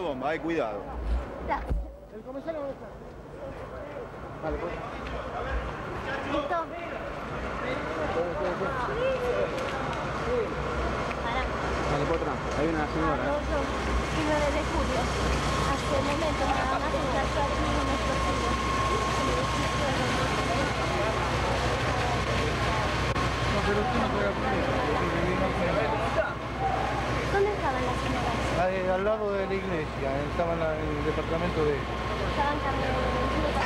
bomba, cuidado. ¿El comensal dónde está? Vale, pues. ¿Listo? Vale, por otra. Hay una señora. El 9 de julio. Hace un momento nada más entró aquí nuestro señor. No, pero usted no puede poner. ¿Dónde estaban las señoras? Al lado de la iglesia, estaban en el departamento de... ¿Estaban caminando?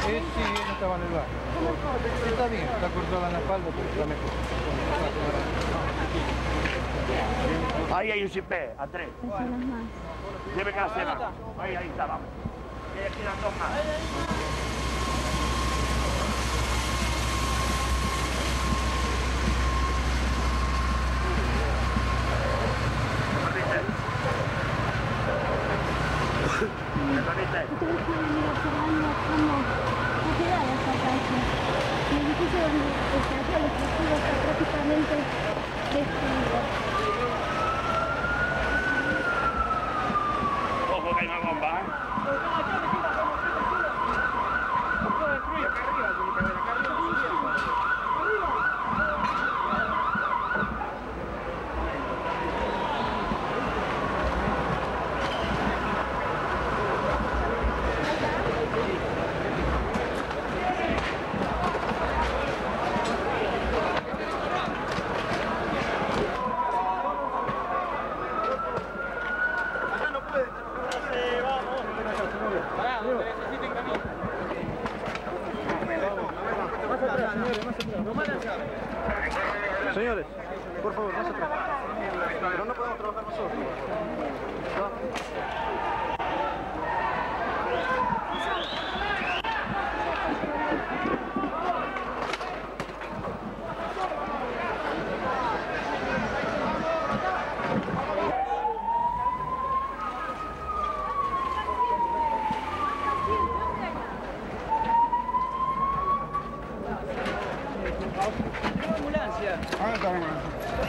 Sí, no estaban en el barrio. ¿Cómo fue? Está bien, está cortada en la espalda, pero está mejor. Ahí hay un CIPEC, a 3. Lleve cada semana. Ahí está, vamos. Y aquí las dos más. Señores, por favor, vamos a trabajar. Pero no podemos trabajar nosotros.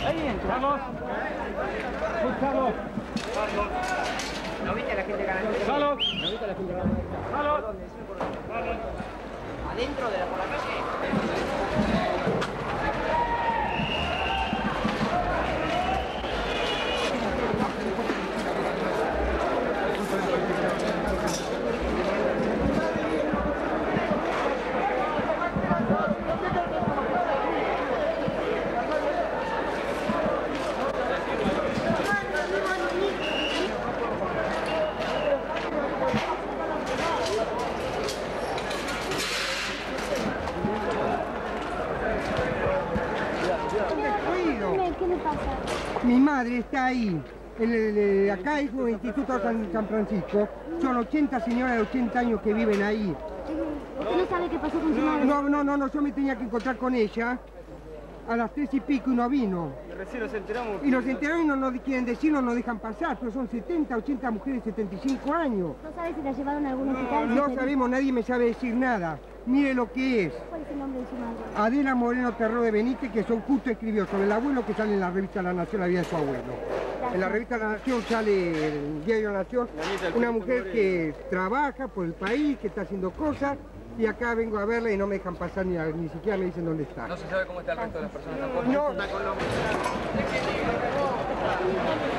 Ahí entra. Vamos. Buscamos. ¿No viste a la gente ganando? ¡Salos! ¿No viste a la gente ganando? ¡Salos! ¿Adentro de la por la Mi madre está ahí, acá es un Instituto San Francisco, son 80 señoras de 80 años que viven ahí. ¿Usted no sabe qué pasó con su madre? No, yo me tenía que encontrar con ella a las 3 y pico y no vino. Recién nos enteramos. Y nos enteraron y no nos quieren decir, no nos dejan pasar, pero son 70, 80 mujeres de 75 años. ¿No sabe si la llevaron a algún hospital? No sabemos, nadie me sabe decir nada. Mire lo que es. ¿Cuál es el nombre de su madre? Adela Moreno Ferro de Benítez, que son justo escribió sobre el abuelo que sale en la revista La Nación, la vida de su abuelo. Gracias. En la revista La Nación sale el diario La Nación, una mujer que trabaja por el país, que está haciendo cosas, y acá vengo a verla y no me dejan pasar ni siquiera me dicen dónde está. No se sabe cómo está el resto de las personas tampoco. No. Está con los...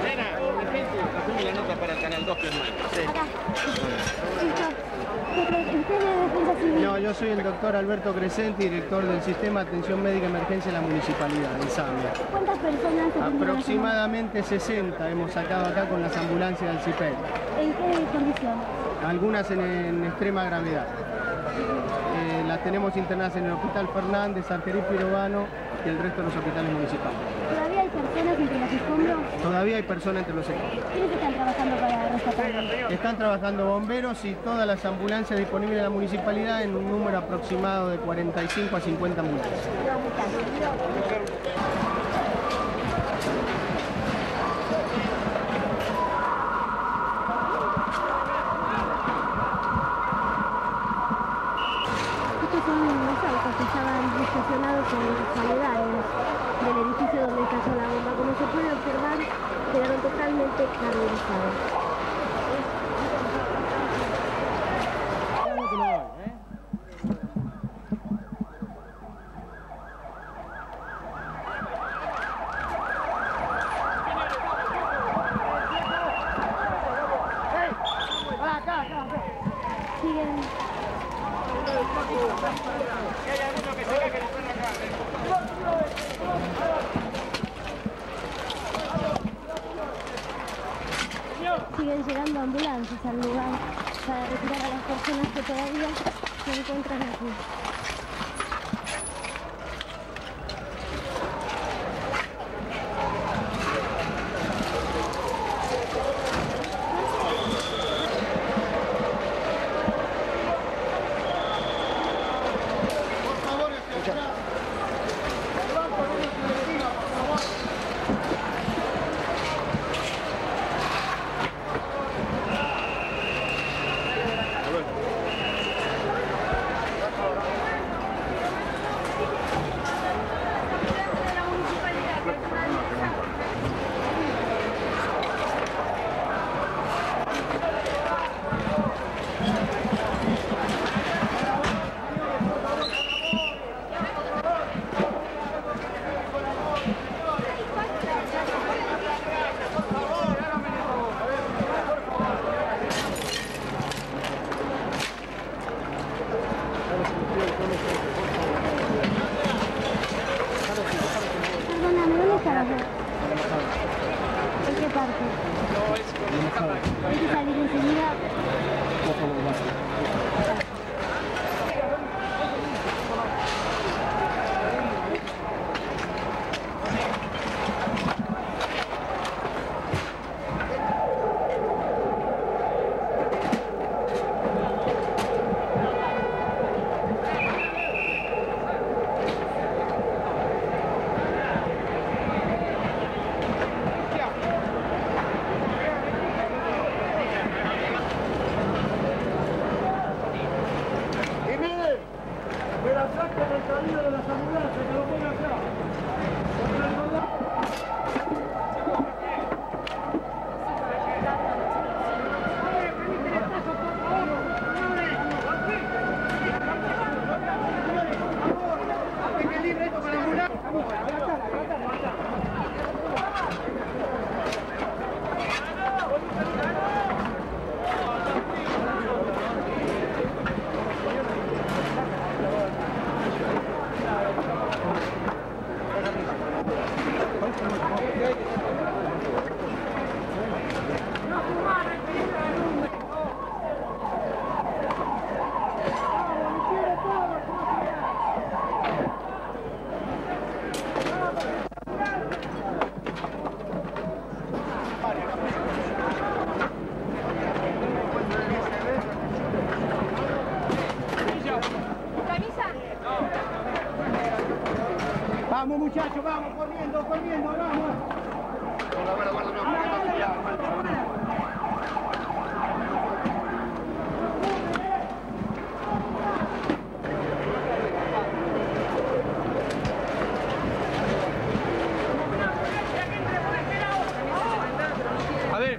Nena, hacemos la nota para el Canal 2 que es malo. Sí. No, yo soy el doctor Alberto Crescenti, director del Sistema de Atención Médica de Emergencia de la Municipalidad, en Zambia. ¿Cuántas personas? Aproximadamente 60 hemos sacado acá con las ambulancias del CIPEC. ¿En qué condición? Algunas en extrema gravedad. Las tenemos internadas en el Hospital Fernández, San Felipe Pirovano y el resto de los hospitales municipales. ¿Todavía hay personas entre los escombros? Todavía hay personas entre los escombros. ¿Quiénes están trabajando para rescatarlos? Están trabajando bomberos y todas las ambulancias disponibles en la municipalidad en un número aproximado de 45 a 50 ambulancias. Estos son los autos que estaban estacionados en los paredales del edificio donde cayó la bomba. Como se puede observar, quedaron totalmente carbonizados. Siguen llegando ambulancias al lugar para retirar a las personas que todavía se encuentran aquí. Muchachos, vamos, corriendo, vamos. A ver.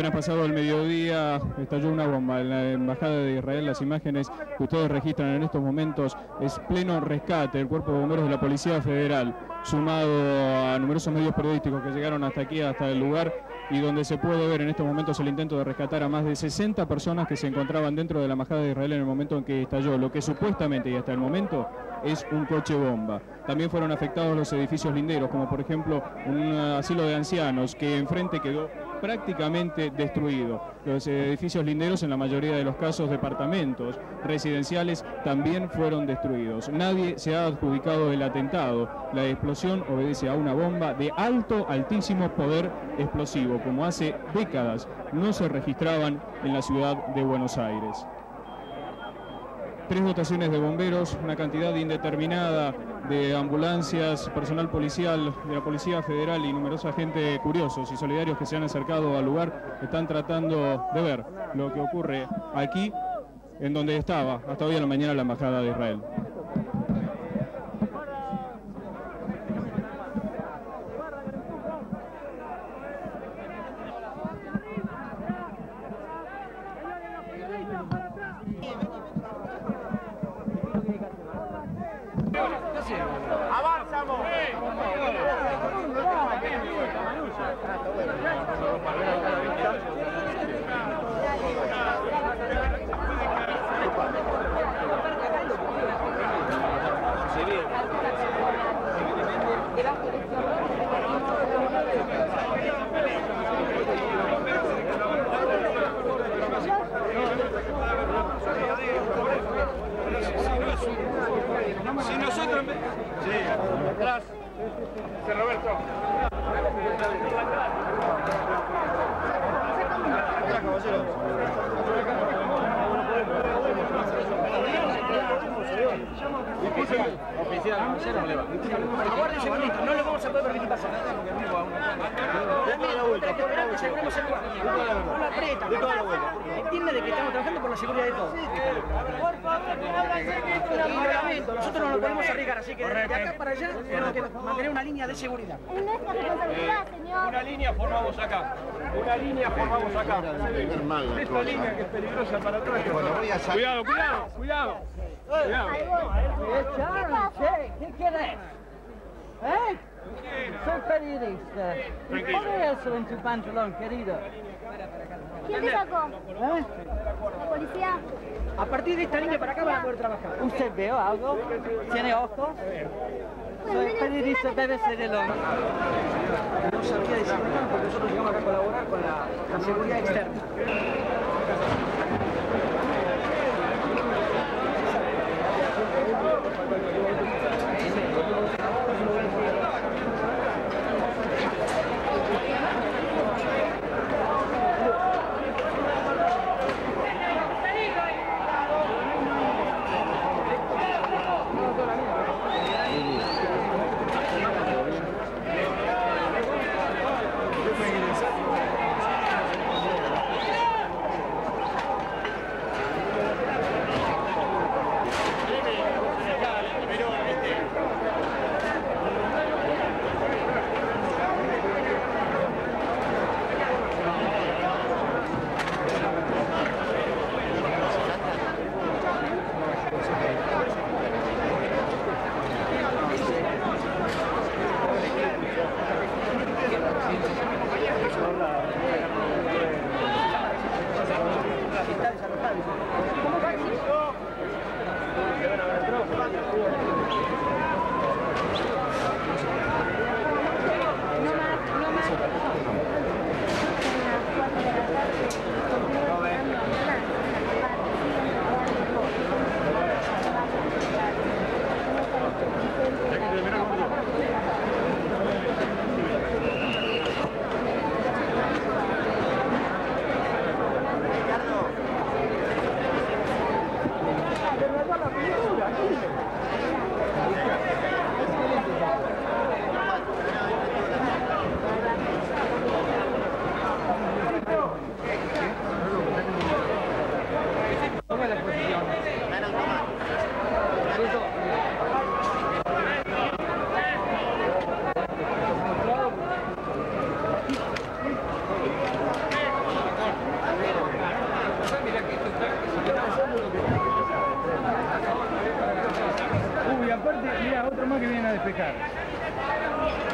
Apenas pasado el mediodía estalló una bomba en la Embajada de Israel. Las imágenes que ustedes registran en estos momentos es pleno rescate. El Cuerpo de Bomberos de la Policía Federal, sumado a numerosos medios periodísticos que llegaron hasta aquí, hasta el lugar, y donde se puede ver en estos momentos el intento de rescatar a más de 60 personas que se encontraban dentro de la Embajada de Israel en el momento en que estalló lo que supuestamente y hasta el momento es un coche bomba. También fueron afectados los edificios linderos, como por ejemplo un asilo de ancianos que enfrente quedó prácticamente destruido. Los edificios linderos, en la mayoría de los casos departamentos residenciales, también fueron destruidos. Nadie se ha adjudicado el atentado. La explosión obedece a una bomba de altísimo poder explosivo, como hace décadas no se registraban en la ciudad de Buenos Aires. 3 dotaciones de bomberos, una cantidad indeterminada de ambulancias, personal policial de la Policía Federal y numerosa gente curiosos y solidarios que se han acercado al lugar, están tratando de ver lo que ocurre aquí, en donde estaba hasta hoy a la mañana la Embajada de Israel. Pantalón, querido. ¿Quién te sacó? ¿Eh? ¿La policía? A partir de esta línea para acá van a poder trabajar. ¿Usted veo algo? ¿Tiene ojos? Soy periodista BBC de Londres. No sabía decir nada porque nosotros llegamos a colaborar con la seguridad externa.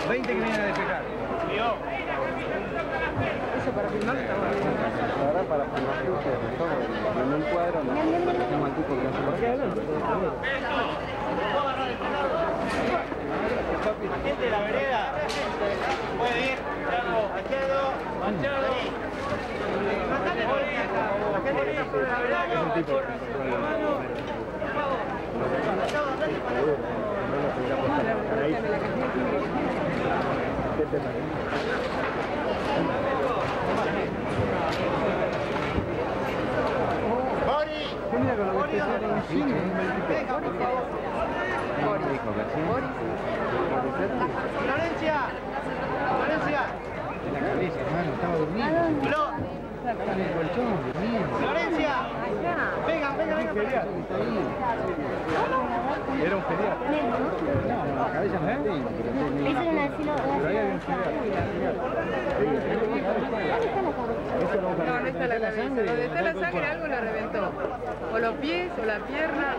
20 que vienen a despejar. Eso para filmar está bueno. Ahora para filmar que ustedes están en el cuadro, no parecemos al tipo que hace por acá. La gente de la vereda puede ir manchado. La gente que está sobre la vereda, ¡Florencia! En la cabeza, hermano, estaba durmiendo. En el colchón, durmiendo. ¡Florencia! Venga. Era un feriado. No, la cabeza no era. Eso era un asilo. Pero ahí había un feriado. No está la cabeza. Donde está la sangre algo la reventó. O los pies, o la pierna.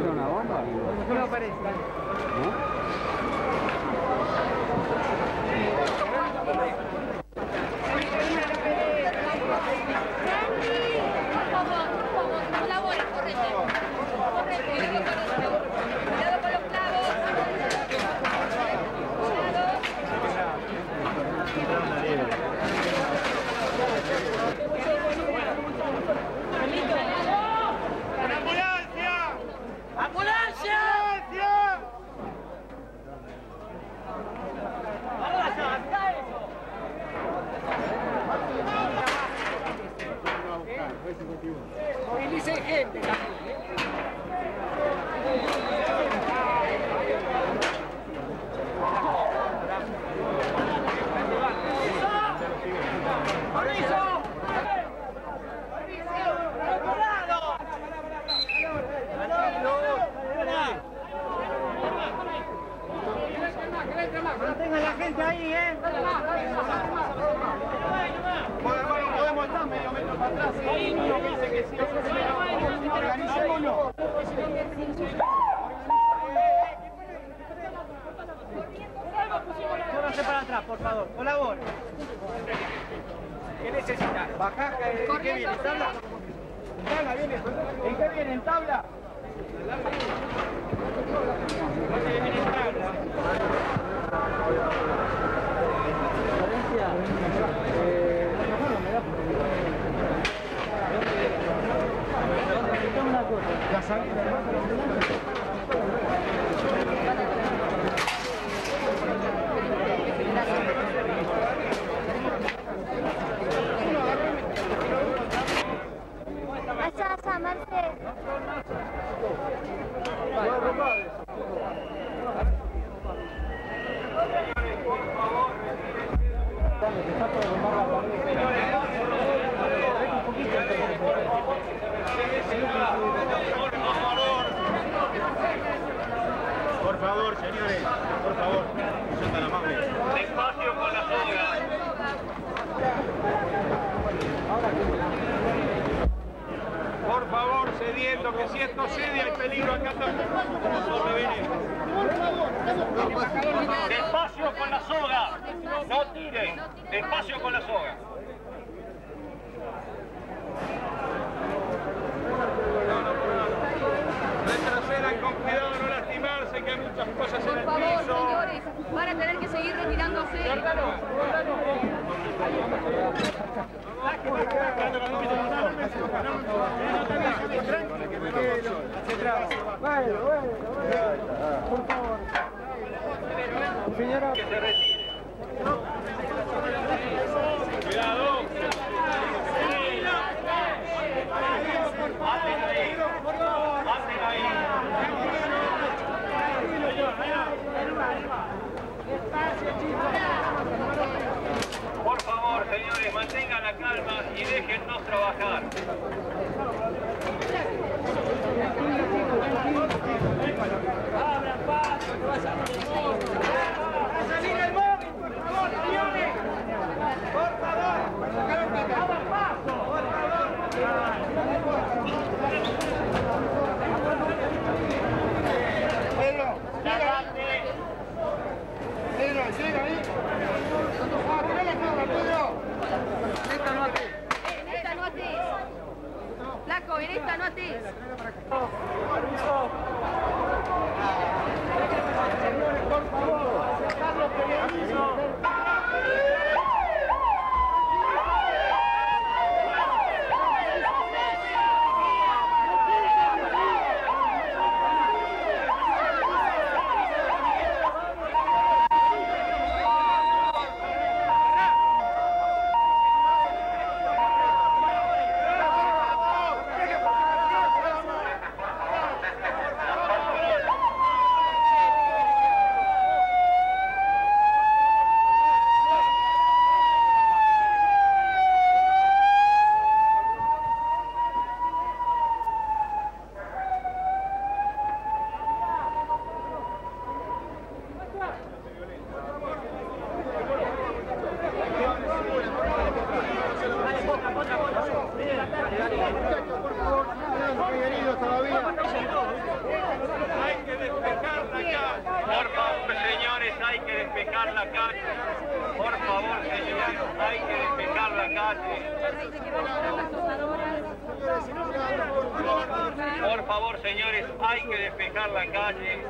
¿Era una bomba? No parece. despejar la calle, por favor, señores, hay que despejar la calle. Por favor, señores, hay que despejar la calle.